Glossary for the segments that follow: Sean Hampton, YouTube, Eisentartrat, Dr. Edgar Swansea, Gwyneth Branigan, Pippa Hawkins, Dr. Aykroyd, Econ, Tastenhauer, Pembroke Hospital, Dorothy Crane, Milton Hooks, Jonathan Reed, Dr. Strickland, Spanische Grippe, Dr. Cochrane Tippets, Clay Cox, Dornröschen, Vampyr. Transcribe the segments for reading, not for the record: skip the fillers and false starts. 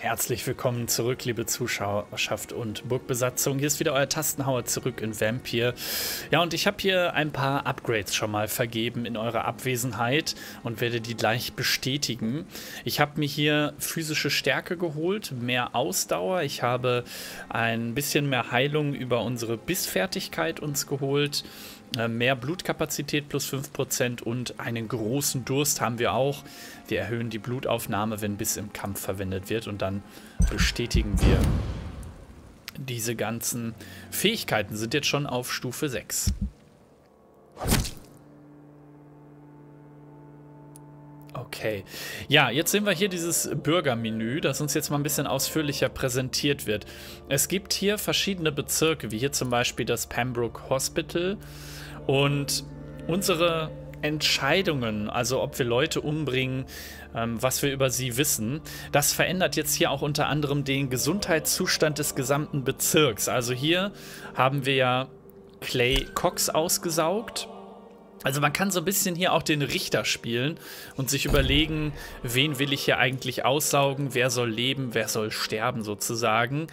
Herzlich willkommen zurück, liebe Zuschauerschaft und Burgbesatzung. Hier ist wieder euer Tastenhauer zurück in Vampyr. Ja, und ich habe hier ein paar Upgrades schon mal vergeben in eurer Abwesenheit und werde die gleich bestätigen. Ich habe mir hier physische Stärke geholt, mehr Ausdauer. Ich habe ein bisschen mehr Heilung über unsere Bissfertigkeit uns geholt. Mehr Blutkapazität plus 5% und einen großen Durst haben wir auch. Wir erhöhen die Blutaufnahme, wenn Biss im Kampf verwendet wird. Und dann bestätigen wir diese ganzen Fähigkeiten. Sind jetzt schon auf Stufe 6. Okay. Ja, jetzt sehen wir hier dieses Bürgermenü, das uns jetzt mal ein bisschen ausführlicher präsentiert wird. Es gibt hier verschiedene Bezirke, wie hier zum Beispiel das Pembroke Hospital. Und unsere Entscheidungen, also ob wir Leute umbringen, was wir über sie wissen, das verändert jetzt hier auch unter anderem den Gesundheitszustand des gesamten Bezirks. Also hier haben wir ja Clay Cox ausgesaugt. Also man kann so ein bisschen hier auch den Richter spielen und sich überlegen, wen will ich hier eigentlich aussaugen, wer soll leben, wer soll sterben sozusagen.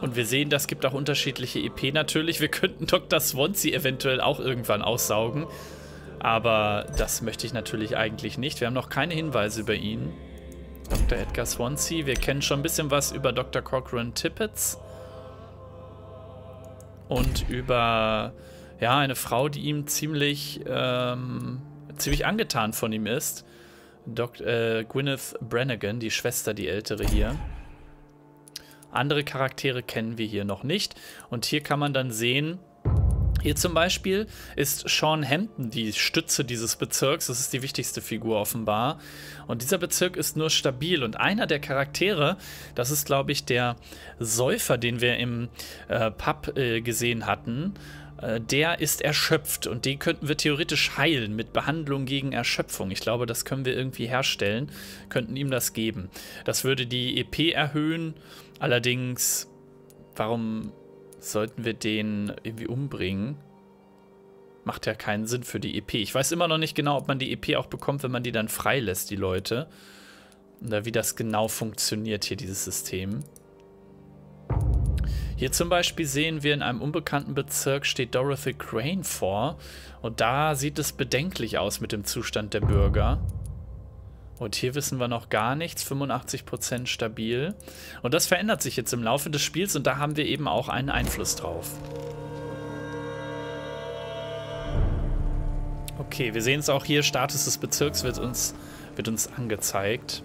Und wir sehen, das gibt auch unterschiedliche EP natürlich. Wir könnten Dr. Swansea eventuell auch irgendwann aussaugen, aber das möchte ich natürlich eigentlich nicht. Wir haben noch keine Hinweise über ihn. Dr. Edgar Swansea, wir kennen schon ein bisschen was über Dr. Cochrane Tippets. Und über, ja, eine Frau, die ihm ziemlich angetan von ihm ist. Gwyneth Branigan, die Schwester, die Ältere hier. Andere Charaktere kennen wir hier noch nicht. Und hier kann man dann sehen, hier zum Beispiel ist Sean Hampton die Stütze dieses Bezirks. Das ist die wichtigste Figur offenbar. Und dieser Bezirk ist nur stabil. Und einer der Charaktere, das ist, glaube ich, der Säufer, den wir im Pub gesehen hatten, der ist erschöpft. Und den könnten wir theoretisch heilen mit Behandlung gegen Erschöpfung. Ich glaube, das können wir irgendwie herstellen, könnten ihm das geben. Das würde die EP erhöhen. Allerdings, warum sollten wir den irgendwie umbringen? Macht ja keinen Sinn für die EP. Ich weiß immer noch nicht genau, ob man die EP auch bekommt, wenn man die dann freilässt, die Leute. Oder wie das genau funktioniert hier, dieses System. Hier zum Beispiel sehen wir, in einem unbekannten Bezirk steht Dorothy Crane vor. Und da sieht es bedenklich aus mit dem Zustand der Bürger. Und hier wissen wir noch gar nichts, 85% stabil. Und das verändert sich jetzt im Laufe des Spiels und da haben wir eben auch einen Einfluss drauf. Okay, wir sehen es auch hier, Status des Bezirks wird uns angezeigt.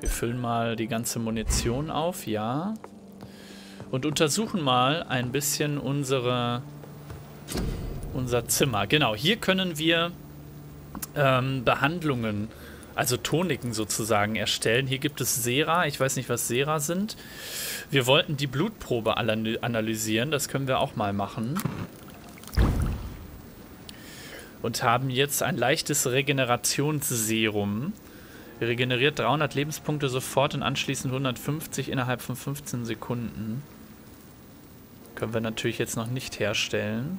Wir füllen mal die ganze Munition auf, ja. Und untersuchen mal ein bisschen unser Zimmer. Genau, hier können wir Behandlungen, also Toniken sozusagen, erstellen. Hier gibt es Sera. Ich weiß nicht, was Sera sind. Wir wollten die Blutprobe analysieren. Das können wir auch mal machen. Und haben jetzt ein leichtes Regenerationsserum. Regeneriert 300 Lebenspunkte sofort und anschließend 150 innerhalb von 15 Sekunden. Können wir natürlich jetzt noch nicht herstellen.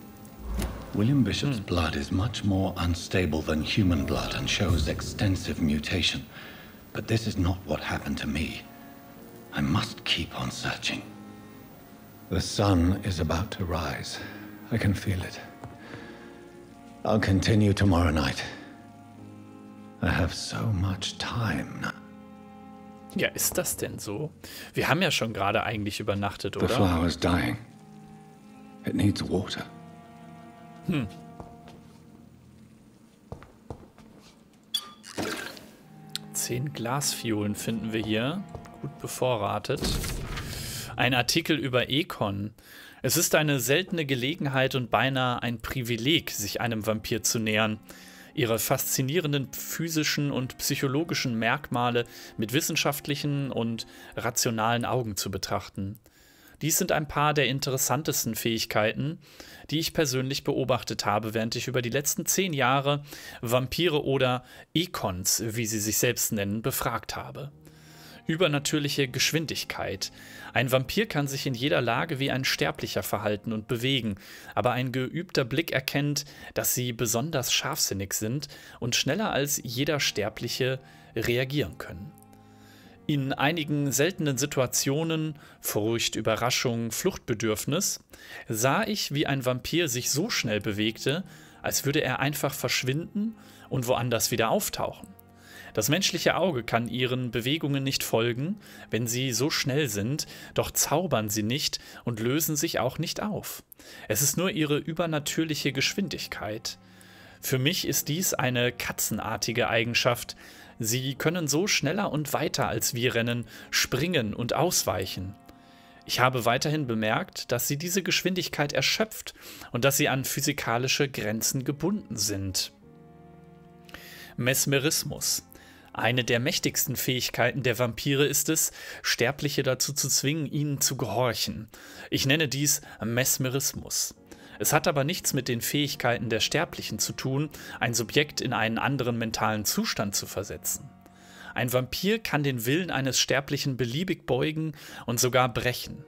William Bishop's blood is much more unstable than human blood and shows extensive mutation. But this is not what happened to me. I must keep on searching. The sun is about to rise. I can feel it. I'll continue tomorrow night. I have so much time now. Ja, ist das denn so? Wir haben ja schon gerade eigentlich übernachtet, oder? The flower is dying. It needs water. Zehn Glasfiolen finden wir hier. Gut bevorratet. Ein Artikel über Econ. Es ist eine seltene Gelegenheit und beinahe ein Privileg, sich einem Vampir zu nähern. Ihre faszinierenden physischen und psychologischen Merkmale mit wissenschaftlichen und rationalen Augen zu betrachten. Dies sind ein paar der interessantesten Fähigkeiten, die ich persönlich beobachtet habe, während ich über die letzten 10 Jahre Vampire oder Econs, wie sie sich selbst nennen, befragt habe. übernatürliche Geschwindigkeit. Ein Vampir kann sich in jeder Lage wie ein Sterblicher verhalten und bewegen, aber ein geübter Blick erkennt, dass sie besonders scharfsinnig sind und schneller als jeder Sterbliche reagieren können. In einigen seltenen Situationen, Furcht, Überraschung, Fluchtbedürfnis, sah ich, wie ein Vampir sich so schnell bewegte, als würde er einfach verschwinden und woanders wieder auftauchen. Das menschliche Auge kann ihren Bewegungen nicht folgen, wenn sie so schnell sind, doch zaubern sie nicht und lösen sich auch nicht auf. Es ist nur ihre übernatürliche Geschwindigkeit. Für mich ist dies eine katzenartige Eigenschaft. Sie können so schneller und weiter als wir rennen, springen und ausweichen. Ich habe weiterhin bemerkt, dass sie diese Geschwindigkeit erschöpft und dass sie an physikalische Grenzen gebunden sind. Mesmerismus. Eine der mächtigsten Fähigkeiten der Vampire ist es, Sterbliche dazu zu zwingen, ihnen zu gehorchen. Ich nenne dies Mesmerismus. Es hat aber nichts mit den Fähigkeiten der Sterblichen zu tun, ein Subjekt in einen anderen mentalen Zustand zu versetzen. Ein Vampir kann den Willen eines Sterblichen beliebig beugen und sogar brechen.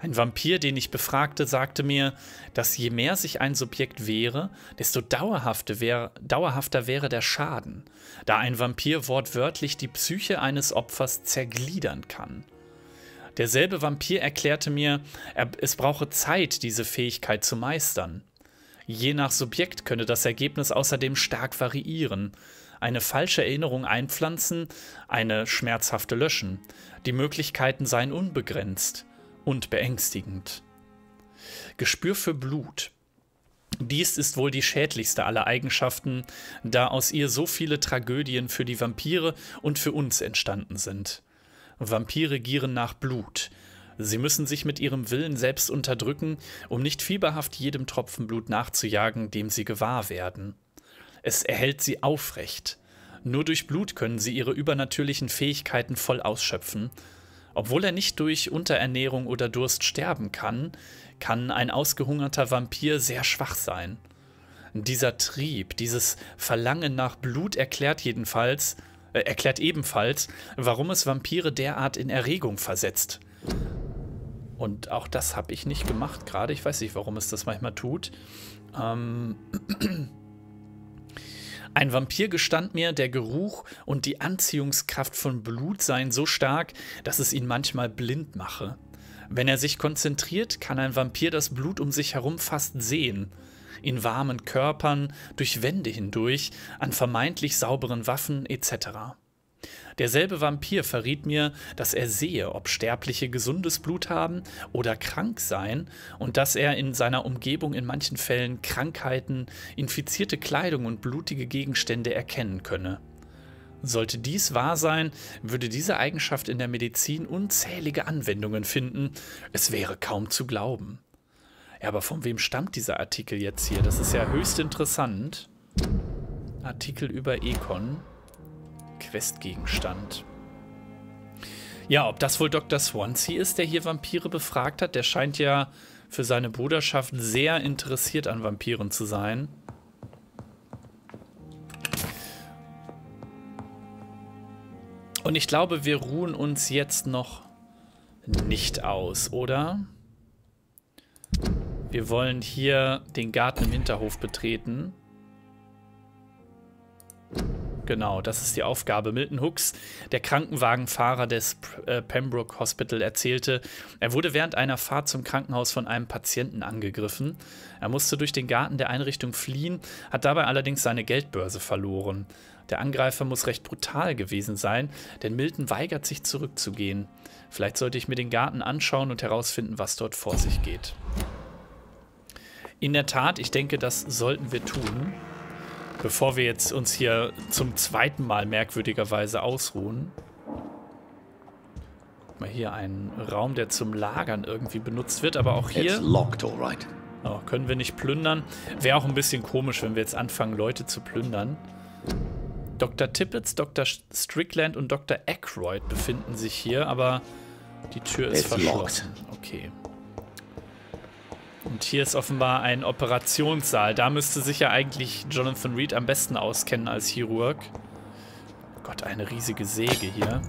Ein Vampir, den ich befragte, sagte mir, dass je mehr sich ein Subjekt wehre, desto dauerhafter wäre der Schaden, da ein Vampir wortwörtlich die Psyche eines Opfers zergliedern kann. Derselbe Vampir erklärte mir, es brauche Zeit, diese Fähigkeit zu meistern. Je nach Subjekt könne das Ergebnis außerdem stark variieren. Eine falsche Erinnerung einpflanzen, eine schmerzhafte löschen. Die Möglichkeiten seien unbegrenzt und beängstigend. Gespür für Blut. Dies ist wohl die schädlichste aller Eigenschaften, da aus ihr so viele Tragödien für die Vampire und für uns entstanden sind. Vampire gieren nach Blut. Sie müssen sich mit ihrem Willen selbst unterdrücken, um nicht fieberhaft jedem Tropfen Blut nachzujagen, dem sie gewahr werden. Es erhält sie aufrecht. Nur durch Blut können sie ihre übernatürlichen Fähigkeiten voll ausschöpfen. Obwohl er nicht durch Unterernährung oder Durst sterben kann, kann ein ausgehungerter Vampir sehr schwach sein. Dieser Trieb, dieses Verlangen nach Blut erklärt ebenfalls, warum es Vampire derart in Erregung versetzt. Und auch das habe ich nicht gemacht gerade. Ich weiß nicht, warum es das manchmal tut. Ein Vampir gestand mir, der Geruch und die Anziehungskraft von Blut seien so stark, dass es ihn manchmal blind mache. Wenn er sich konzentriert, kann ein Vampir das Blut um sich herum fast sehen. In warmen Körpern, durch Wände hindurch, an vermeintlich sauberen Waffen etc. Derselbe Vampir verriet mir, dass er sehe, ob Sterbliche gesundes Blut haben oder krank seien und dass er in seiner Umgebung in manchen Fällen Krankheiten, infizierte Kleidung und blutige Gegenstände erkennen könne. Sollte dies wahr sein, würde diese Eigenschaft in der Medizin unzählige Anwendungen finden. Es wäre kaum zu glauben. Ja, aber von wem stammt dieser Artikel jetzt hier? Das ist ja höchst interessant. Artikel über Econ. Questgegenstand. Ja, ob das wohl Dr. Swansea ist, der hier Vampire befragt hat? Der scheint ja für seine Bruderschaft sehr interessiert an Vampiren zu sein. Und ich glaube, wir ruhen uns jetzt noch nicht aus, oder? Wir wollen hier den Garten im Hinterhof betreten. Genau, das ist die Aufgabe. Milton Hooks, der Krankenwagenfahrer des Pembroke Hospital, erzählte, er wurde während einer Fahrt zum Krankenhaus von einem Patienten angegriffen. Er musste durch den Garten der Einrichtung fliehen, hat dabei allerdings seine Geldbörse verloren. Der Angreifer muss recht brutal gewesen sein, denn Milton weigert sich zurückzugehen. Vielleicht sollte ich mir den Garten anschauen und herausfinden, was dort vor sich geht. In der Tat, ich denke, das sollten wir tun, bevor wir jetzt uns hier zum zweiten Mal merkwürdigerweise ausruhen. Mal hier einen Raum, der zum Lagern irgendwie benutzt wird, aber auch hier oh, können wir nicht plündern. Wäre auch ein bisschen komisch, wenn wir jetzt anfangen, Leute zu plündern. Dr. Tippets, Dr. Strickland und Dr. Aykroyd befinden sich hier, aber die Tür ist verschlossen. Okay. Und hier ist offenbar ein Operationssaal. Da müsste sich ja eigentlich Jonathan Reed am besten auskennen als Chirurg. Gott, eine riesige Säge hier.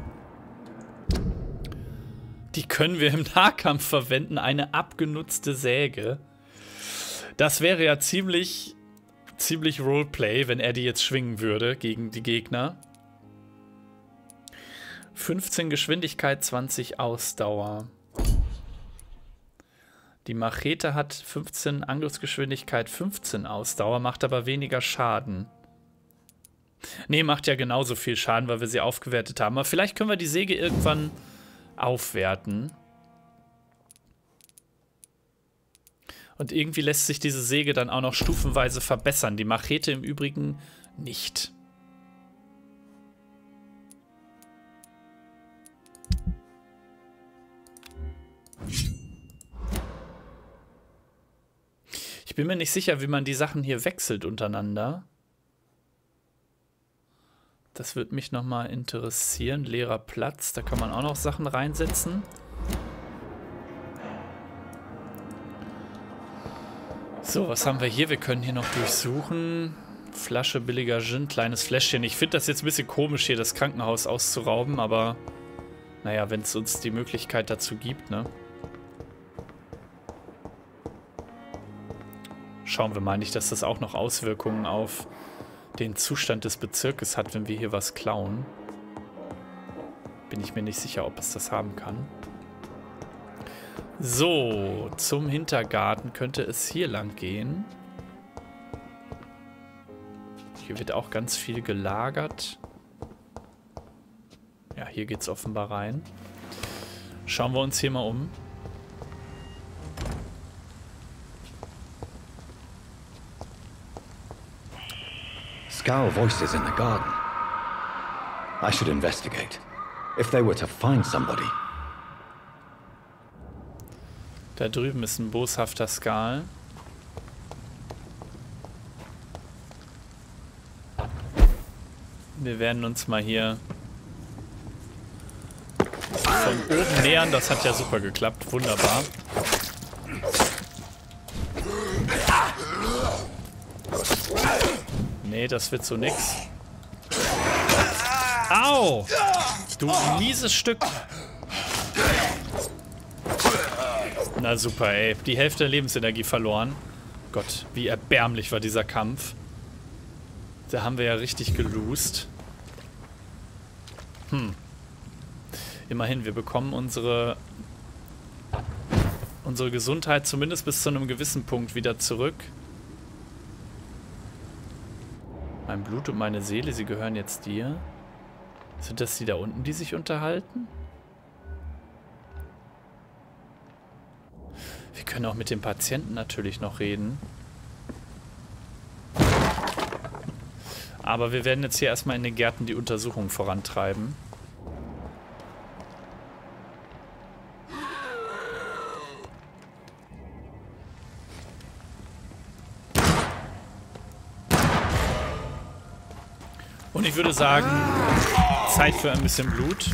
Die können wir im Nahkampf verwenden. Eine abgenutzte Säge. Das wäre ja ziemlich Roleplay, wenn er die jetzt schwingen würde gegen die Gegner. 15 Geschwindigkeit, 20 Ausdauer. Die Machete hat 15 Angriffsgeschwindigkeit, 15 Ausdauer, macht aber weniger Schaden. Ne, macht ja genauso viel Schaden, weil wir sie aufgewertet haben. Aber vielleicht können wir die Säge irgendwann aufwerten. Und irgendwie lässt sich diese Säge dann auch noch stufenweise verbessern. Die Machete im Übrigen nicht. Ich bin mir nicht sicher, wie man die Sachen hier wechselt untereinander. Das würde mich nochmal interessieren. Leerer Platz, da kann man auch noch Sachen reinsetzen. So, was haben wir hier? Wir können hier noch durchsuchen. Flasche billiger Gin, kleines Fläschchen. Ich finde das jetzt ein bisschen komisch, hier das Krankenhaus auszurauben, aber naja, wenn es uns die Möglichkeit dazu gibt, ne? Schauen wir mal nicht, dass das auch noch Auswirkungen auf den Zustand des Bezirkes hat, wenn wir hier was klauen. Bin ich mir nicht sicher, ob es das haben kann. So, zum Hintergarten könnte es hier lang gehen. Hier wird auch ganz viel gelagert. Ja, hier geht es offenbar rein. Schauen wir uns hier mal um. Scowl voices in the garden. I should investigate. If they were to find somebody. Da drüben ist ein boshafter Skal. Wir werden uns mal hier von oben nähern. Das hat ja super geklappt. Wunderbar. Nee, das wird so nix. Au! Du mieses Stück! Na super, ey. Die Hälfte der Lebensenergie verloren. Gott, wie erbärmlich war dieser Kampf. Da haben wir ja richtig geloost. Immerhin, wir bekommen unsere Gesundheit zumindest bis zu einem gewissen Punkt wieder zurück. Mein Blut und meine Seele, sie gehören jetzt dir. Sind das die da unten, die sich unterhalten? Wir können auch mit dem Patienten natürlich noch reden. Aber wir werden jetzt hier erstmal in den Gärten die Untersuchung vorantreiben. Und ich würde sagen, Zeit für ein bisschen Blut.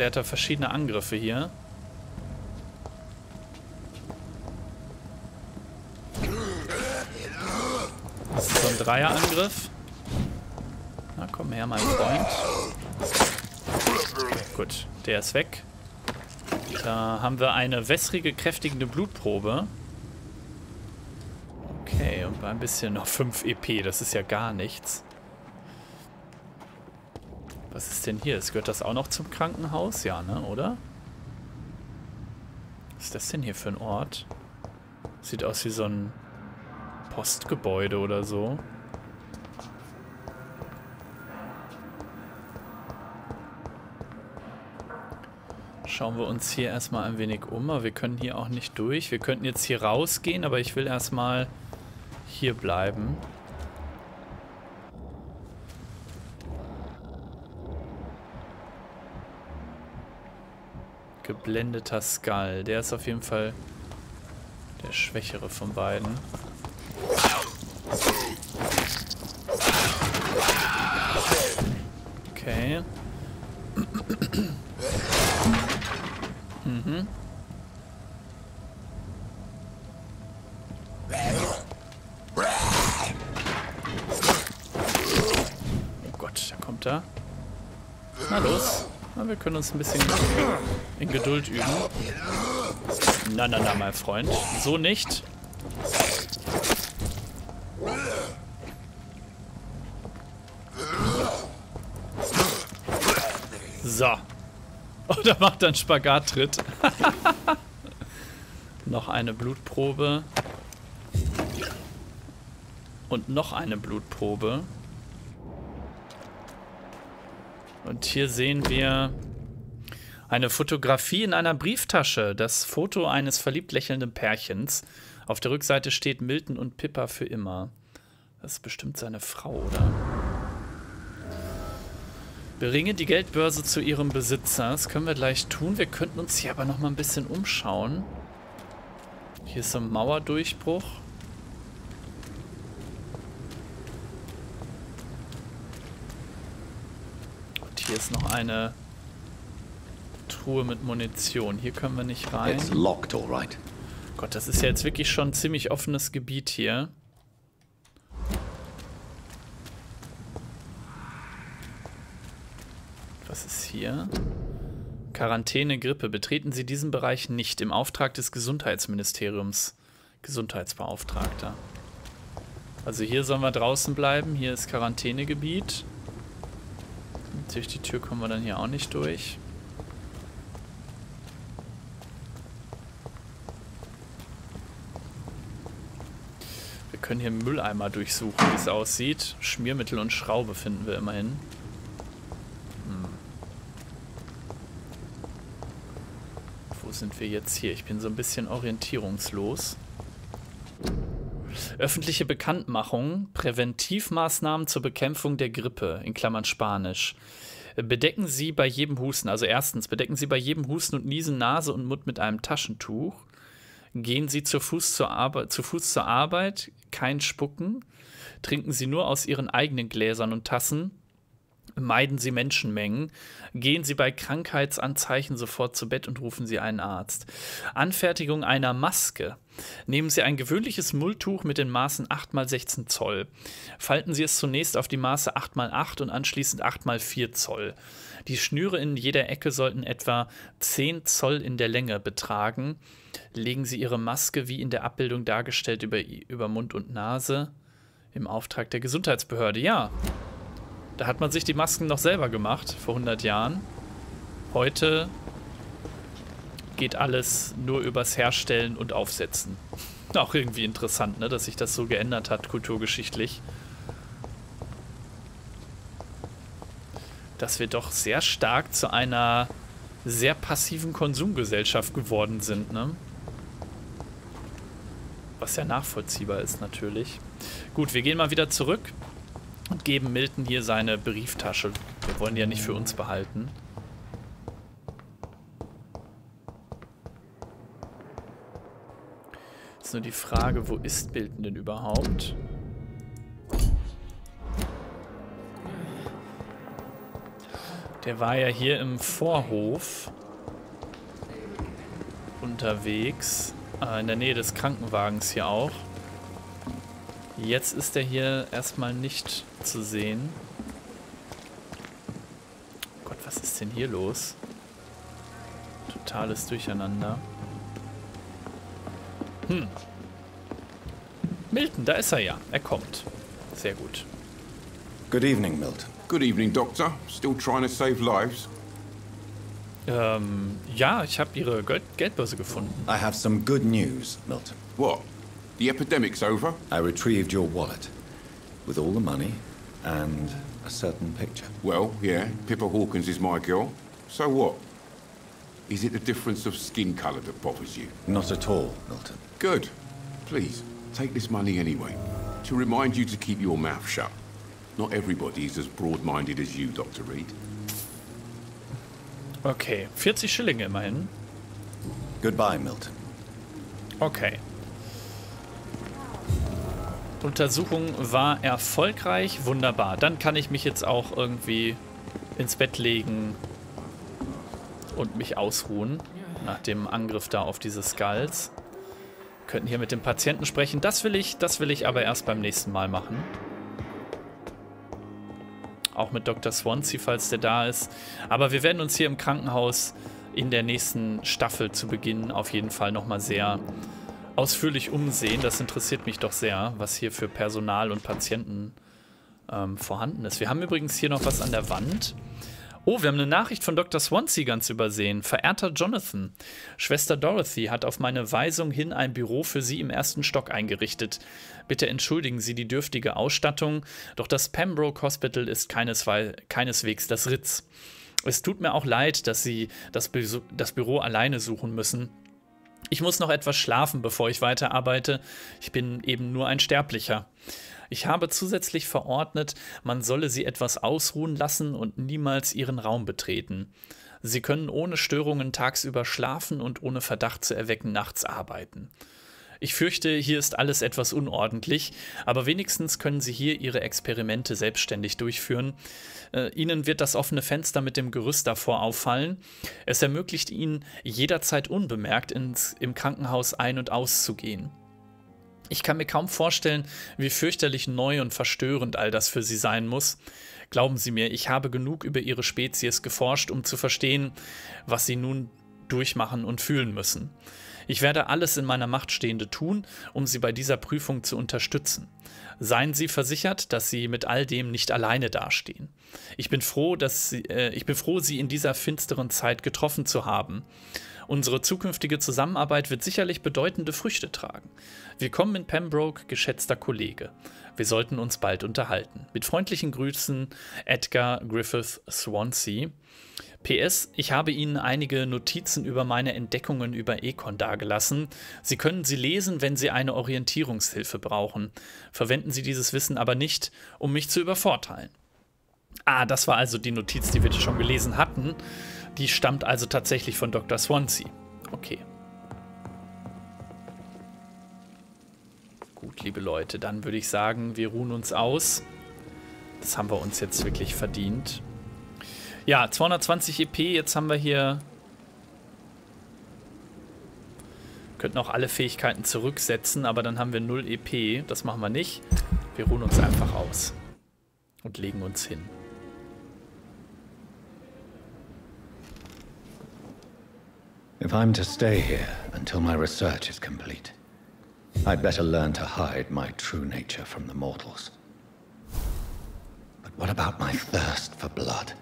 Der hat da verschiedene Angriffe hier. Das ist so ein Dreierangriff. Na komm her, mein Freund. Gut, der ist weg. Da haben wir eine wässrige, kräftigende Blutprobe. Okay, und ein bisschen noch 5 EP, das ist ja gar nichts. Was ist denn hier? Gehört das auch noch zum Krankenhaus? Ja, ne, oder? Was ist das denn hier für ein Ort? Sieht aus wie so ein Postgebäude oder so. Schauen wir uns hier erstmal ein wenig um, aber wir können hier auch nicht durch. Wir könnten jetzt hier rausgehen, aber ich will erstmal hier bleiben. Geblendeter Skull. Der ist auf jeden Fall der Schwächere von beiden. Okay. runter. Na los. Na, wir können uns ein bisschen in Geduld üben. Na, na, na, mein Freund. So nicht. So. Oder macht dann Spagattritt. Noch eine Blutprobe. Und noch eine Blutprobe. Und hier sehen wir eine Fotografie in einer Brieftasche. Das Foto eines verliebt lächelnden Pärchens. Auf der Rückseite steht Milton und Pippa für immer. Das ist bestimmt seine Frau, oder? Bringe die Geldbörse zu ihrem Besitzer. Das können wir gleich tun. Wir könnten uns hier aber noch mal ein bisschen umschauen. Hier ist so ein Mauerdurchbruch. Hier ist noch eine Truhe mit Munition. Hier können wir nicht rein. It's locked, all right. Gott, das ist ja jetzt wirklich schon ein ziemlich offenes Gebiet hier. Was ist hier? Quarantäne, Grippe. Betreten Sie diesen Bereich nicht. Im Auftrag des Gesundheitsministeriums. Gesundheitsbeauftragter. Also hier sollen wir draußen bleiben. Hier ist Quarantänegebiet. Durch die Tür kommen wir dann hier auch nicht durch. Wir können hier Mülleimer durchsuchen, wie es aussieht. Schmiermittel und Schraube finden wir immerhin. Wo sind wir jetzt hier? Ich bin so ein bisschen orientierungslos. Öffentliche Bekanntmachung, Präventivmaßnahmen zur Bekämpfung der Grippe, in Klammern Spanisch. Bedecken Sie bei jedem Husten, also erstens, bedecken Sie bei jedem Husten und Niesen Nase und Mund mit einem Taschentuch. Gehen Sie zu Fuß zur Arbeit, kein Spucken. Trinken Sie nur aus Ihren eigenen Gläsern und Tassen. Meiden Sie Menschenmengen. Gehen Sie bei Krankheitsanzeichen sofort zu Bett und rufen Sie einen Arzt. Anfertigung einer Maske. Nehmen Sie ein gewöhnliches Mulltuch mit den Maßen 8 × 16 Zoll. Falten Sie es zunächst auf die Maße 8 × 8 und anschließend 8 × 4 Zoll. Die Schnüre in jeder Ecke sollten etwa 10 Zoll in der Länge betragen. Legen Sie Ihre Maske, wie in der Abbildung dargestellt, über Mund und Nase. Im Auftrag der Gesundheitsbehörde, ja. Da hat man sich die Masken noch selber gemacht, vor 100 Jahren. Heute geht alles nur übers Herstellen und Aufsetzen. Auch irgendwie interessant, ne, dass sich das so geändert hat, kulturgeschichtlich. Dass wir doch sehr stark zu einer sehr passiven Konsumgesellschaft geworden sind, ne? Was ja nachvollziehbar ist, natürlich. Gut, wir gehen mal wieder zurück. Und geben Milton hier seine Brieftasche. Wir wollen die ja nicht für uns behalten. Ist nur die Frage, wo ist Milton denn überhaupt? Der war ja hier im Vorhof unterwegs. In der Nähe des Krankenwagens hier auch. Jetzt ist er hier erstmal nicht zu sehen. Oh Gott, was ist denn hier los? Totales Durcheinander. Milton, da ist er ja. Er kommt. Sehr gut. Good evening, Milton. Good evening, Doctor. Still trying to save lives? Ja, ich habe Ihre Geldbörse gefunden. I have some good news, Milton. What? The epidemic's over. I retrieved your wallet with all the money and a certain picture. Well, yeah, Pippa Hawkins is my girl. So what? Is it the difference of skin color that bothers you? Not at all, Milton. Good. Please, take this money anyway. To remind you to keep your mouth shut. Not everybody is as broad-minded as you, Dr. Reed. Okay, 40 Schillinge immerhin. Goodbye, Milton. Okay. Untersuchung war erfolgreich. Wunderbar. Dann kann ich mich jetzt auch irgendwie ins Bett legen und mich ausruhen nach dem Angriff da auf diese Skulls. Wir könnten hier mit dem Patienten sprechen. Das will ich aber erst beim nächsten Mal machen. auch mit Dr. Swansea, falls der da ist. Aber wir werden uns hier im Krankenhaus in der nächsten Staffel zu Beginn auf jeden Fall nochmal sehr ausführlich umsehen. Das interessiert mich doch sehr, was hier für Personal und Patienten vorhanden ist. Wir haben übrigens hier noch was an der Wand. Oh, wir haben eine Nachricht von Dr. Swansea ganz übersehen. Verehrter Jonathan, Schwester Dorothy hat auf meine Weisung hin ein Büro für Sie im 1. Stock eingerichtet. Bitte entschuldigen Sie die dürftige Ausstattung, doch das Pembroke Hospital ist keineswegs das Ritz. Es tut mir auch leid, dass Sie das Büro alleine suchen müssen. Ich muss noch etwas schlafen, bevor ich weiterarbeite. Ich bin eben nur ein Sterblicher. Ich habe zusätzlich verordnet, man solle sie etwas ausruhen lassen und niemals ihren Raum betreten. Sie können ohne Störungen tagsüber schlafen und ohne Verdacht zu erwecken nachts arbeiten. Ich fürchte, hier ist alles etwas unordentlich, aber wenigstens können Sie hier Ihre Experimente selbstständig durchführen. Ihnen wird das offene Fenster mit dem Gerüst davor auffallen. Es ermöglicht Ihnen, jederzeit unbemerkt im Krankenhaus ein- und auszugehen. Ich kann mir kaum vorstellen, wie fürchterlich neu und verstörend all das für Sie sein muss. Glauben Sie mir, ich habe genug über Ihre Spezies geforscht, um zu verstehen, was Sie nun durchmachen und fühlen müssen. Ich werde alles in meiner Macht Stehende tun, um Sie bei dieser Prüfung zu unterstützen. Seien Sie versichert, dass Sie mit all dem nicht alleine dastehen. Ich bin froh, Sie in dieser finsteren Zeit getroffen zu haben. Unsere zukünftige Zusammenarbeit wird sicherlich bedeutende Früchte tragen. Willkommen in Pembroke, geschätzter Kollege. Wir sollten uns bald unterhalten. Mit freundlichen Grüßen, Edgar Griffith Swansea. PS, ich habe Ihnen einige Notizen über meine Entdeckungen über Econ dargelassen. Sie können sie lesen, wenn Sie eine Orientierungshilfe brauchen. Verwenden Sie dieses Wissen aber nicht, um mich zu übervorteilen. Ah, das war also die Notiz, die wir schon gelesen hatten. Die stammt also tatsächlich von Dr. Swansea. Okay. Gut, liebe Leute, dann würde ich sagen, wir ruhen uns aus. Das haben wir uns jetzt wirklich verdient. Ja, 220 EP, jetzt haben wir hier... Könnten auch alle Fähigkeiten zurücksetzen, aber dann haben wir 0 EP. Das machen wir nicht. Wir ruhen uns einfach aus. Und legen uns hin. If I'm to stay here until my research is complete, I'd better learn to hide my true nature from the mortals. But what about my thirst for blood?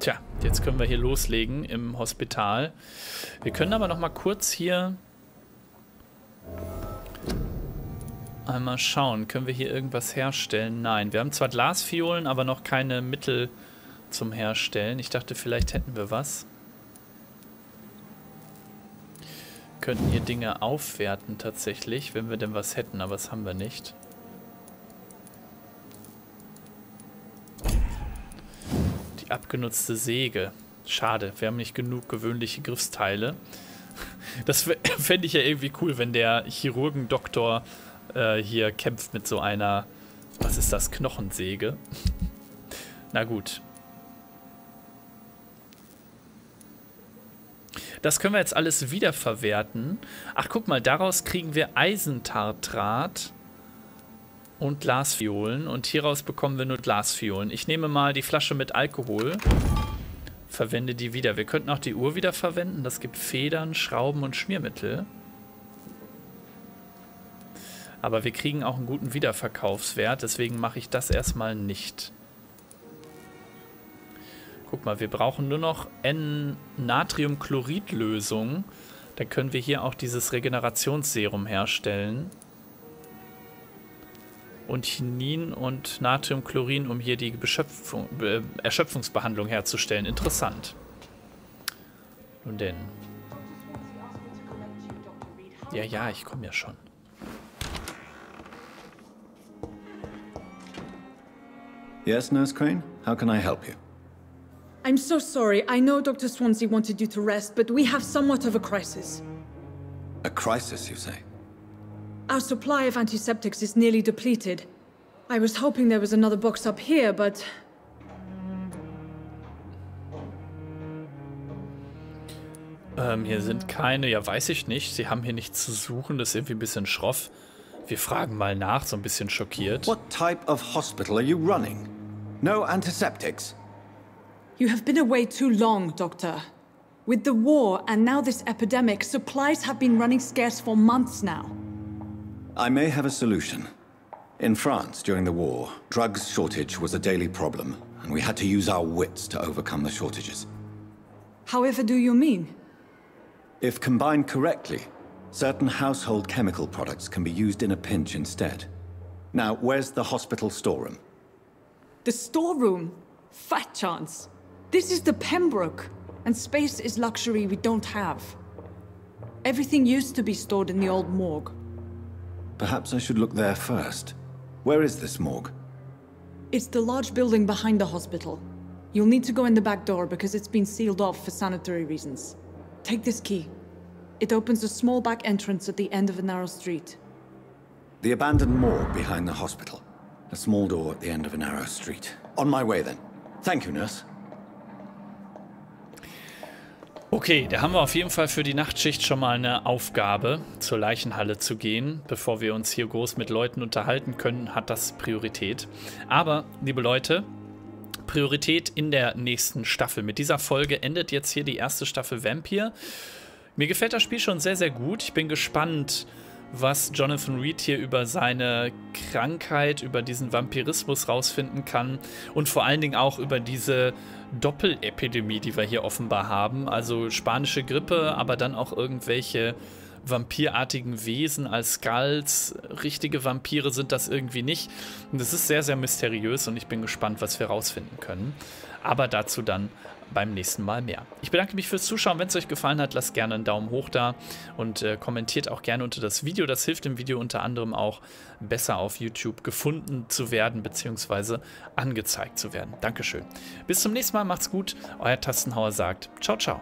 Tja, jetzt können wir hier loslegen im Hospital. Wir können aber noch mal kurz hier einmal schauen. Können wir hier irgendwas herstellen? Nein, wir haben zwar Glasfiolen, aber noch keine Mittel zum Herstellen. Ich dachte, vielleicht hätten wir was. Könnten hier Dinge aufwerten tatsächlich, wenn wir denn was hätten, aber das haben wir nicht. Die abgenutzte Säge. Schade, wir haben nicht genug gewöhnliche Griffsteile. Das fände ich ja irgendwie cool, wenn der Chirurgendoktor hier kämpft mit so einer, was ist das, Knochensäge. Na gut. Das können wir jetzt alles wiederverwerten. Ach, guck mal, daraus kriegen wir Eisentartrat und Glasfiolen. Und hieraus bekommen wir nur Glasfiolen. Ich nehme mal die Flasche mit Alkohol, verwende die wieder. Wir könnten auch die Uhr wieder verwenden. Das gibt Federn, Schrauben und Schmiermittel. Aber wir kriegen auch einen guten Wiederverkaufswert, deswegen mache ich das erstmal nicht. Guck mal, wir brauchen nur noch Natriumchloridlösung. Dann können wir hier auch dieses Regenerationsserum herstellen. Und Chinin und Natriumchlorin, um hier die Erschöpfungsbehandlung herzustellen. Interessant. Nun denn. Ja, ja, ich komme ja schon. Yes, Nurse Crane? How can I help you? I'm so sorry. I know Dr. Swansea wanted you to rest, but we have somewhat of a crisis. A crisis, you say? Our supply of antiseptics is nearly depleted. I was hoping there was another box up here, but... Hier sind keine... Ja, weiß ich nicht. Sie haben hier nichts zu suchen. Das ist irgendwie ein bisschen schroff. Wir fragen mal nach, so ein bisschen schockiert. What type of hospital are you running? No antiseptics. You have been away too long, Doctor. With the war and now this epidemic, supplies have been running scarce for months now. I may have a solution. In France during the war, drugs shortage was a daily problem, and we had to use our wits to overcome the shortages. However do you mean? If combined correctly, certain household chemical products can be used in a pinch instead. Now, where's the hospital storeroom? The storeroom? Fat chance. This is the Pembroke, and space is luxury we don't have. Everything used to be stored in the old morgue. Perhaps I should look there first. Where is this morgue? It's the large building behind the hospital. You'll need to go in the back door because it's been sealed off for sanitary reasons. Take this key. It opens a small back entrance at the end of a narrow street. The abandoned morgue behind the hospital. A small door at the end of a narrow street. On my way then. Thank you, nurse. Okay, da haben wir auf jeden Fall für die Nachtschicht schon mal eine Aufgabe, zur Leichenhalle zu gehen. Bevor wir uns hier groß mit Leuten unterhalten können, hat das Priorität. Aber, liebe Leute, Priorität in der nächsten Staffel. Mit dieser Folge endet jetzt hier die erste Staffel Vampyr. Mir gefällt das Spiel schon sehr, sehr gut. Ich bin gespannt, was Jonathan Reed hier über seine Krankheit, über diesen Vampirismus rausfinden kann und vor allen Dingen auch über diese Doppelepidemie, die wir hier offenbar haben, also spanische Grippe, aber dann auch irgendwelche vampirartigen Wesen als Skulls. Richtige Vampire sind das irgendwie nicht. Und das ist sehr, sehr mysteriös und ich bin gespannt, was wir rausfinden können. Aber dazu dann beim nächsten Mal mehr. Ich bedanke mich fürs Zuschauen. Wenn es euch gefallen hat, lasst gerne einen Daumen hoch da und kommentiert auch gerne unter das Video. Das hilft dem Video unter anderem auch, besser auf YouTube gefunden zu werden bzw. angezeigt zu werden. Dankeschön. Bis zum nächsten Mal. Macht's gut. Euer Tastenhauer sagt ciao, ciao.